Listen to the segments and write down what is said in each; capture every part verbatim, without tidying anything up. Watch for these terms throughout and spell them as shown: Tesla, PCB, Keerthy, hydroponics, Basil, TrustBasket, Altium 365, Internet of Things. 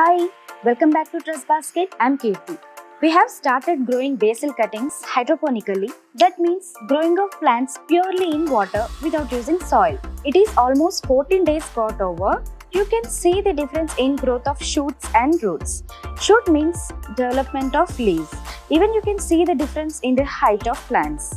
Hi, welcome back to TrustBasket. I'm Keerthy. We have started growing basil cuttings hydroponically. That means growing of plants purely in water without using soil. It is almost fourteen days got over. You can see the difference in growth of shoots and roots. Shoot means development of leaves. Even you can see the difference in the height of plants.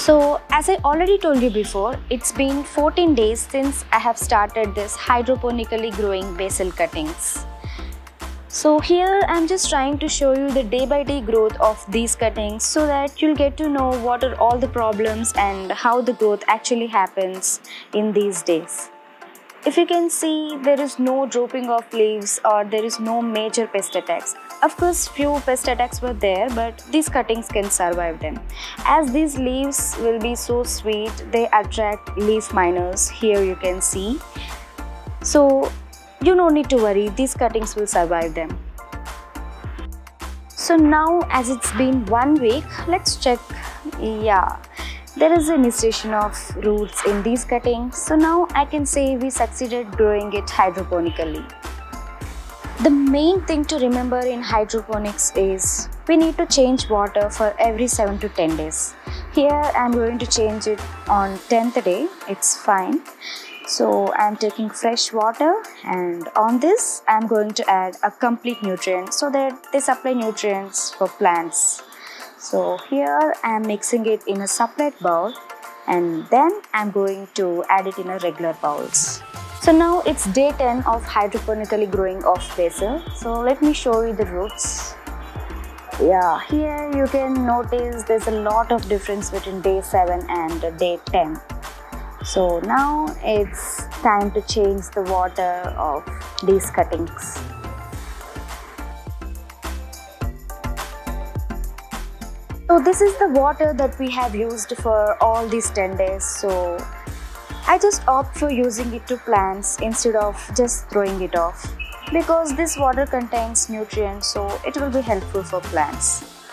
So, as I already told you before, it's been fourteen days since I have started this hydroponically growing basil cuttings. So here I'm just trying to show you the day by day growth of these cuttings so that you'll get to know what are all the problems and how the growth actually happens in these days. If you can see, there is no dropping of leaves or there is no major pest attacks. Of course, few pest attacks were there, but these cuttings can survive them. As these leaves will be so sweet, they attract leaf miners. Here you can see. So, you no need to worry, these cuttings will survive them. So now, as it's been one week, let's check. Yeah. There is an insertion of roots in these cuttings, so now I can say we succeeded growing it hydroponically. The main thing to remember in hydroponics is we need to change water for every seven to ten days. Here I am going to change it on tenth day, it's fine. So I am taking fresh water, and on this I am going to add a complete nutrient so that they supply nutrients for plants. So here I am mixing it in a separate bowl, and then I am going to add it in a regular bowls. So now it's day ten of hydroponically growing of basil. So let me show you the roots. Yeah, here you can notice there's a lot of difference between day seven and day ten. So now it's time to change the water of these cuttings. So this is the water that we have used for all these ten days, so I just opt for using it to plants instead of just throwing it off, because this water contains nutrients, so it will be helpful for plants.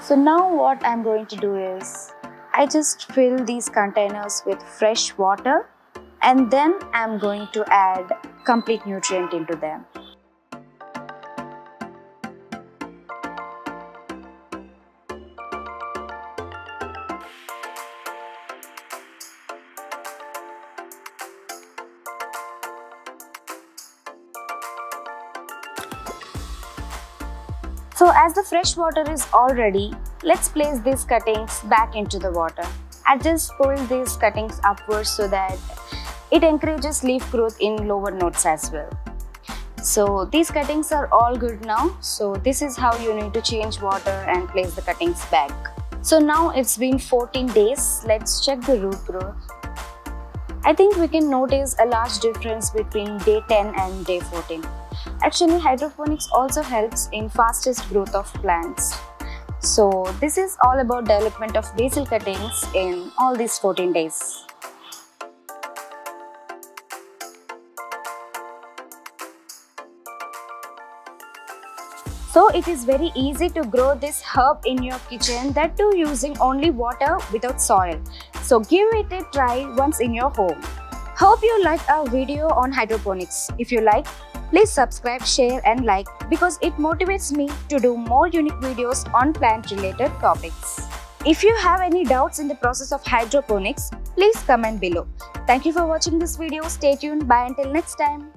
So now what I'm going to do is, I just fill these containers with fresh water, and then I'm going to add complete nutrient into them. So as the fresh water is all ready, let's place these cuttings back into the water. I just fold these cuttings upwards so that it encourages leaf growth in lower nodes as well. So these cuttings are all good now. So this is how you need to change water and place the cuttings back. So now it's been fourteen days. Let's check the root growth. I think we can notice a large difference between day ten and day fourteen. Actually, hydroponics also helps in fastest growth of plants. So this is all about development of basil cuttings in all these fourteen days. So it is very easy to grow this herb in your kitchen, that too using only water without soil. So give it a try once in your home. Hope you liked our video on hydroponics. If you like, please subscribe, share and like, because it motivates me to do more unique videos on plant related topics. If you have any doubts in the process of hydroponics, please comment below. Thank you for watching this video. Stay tuned. Bye until next time.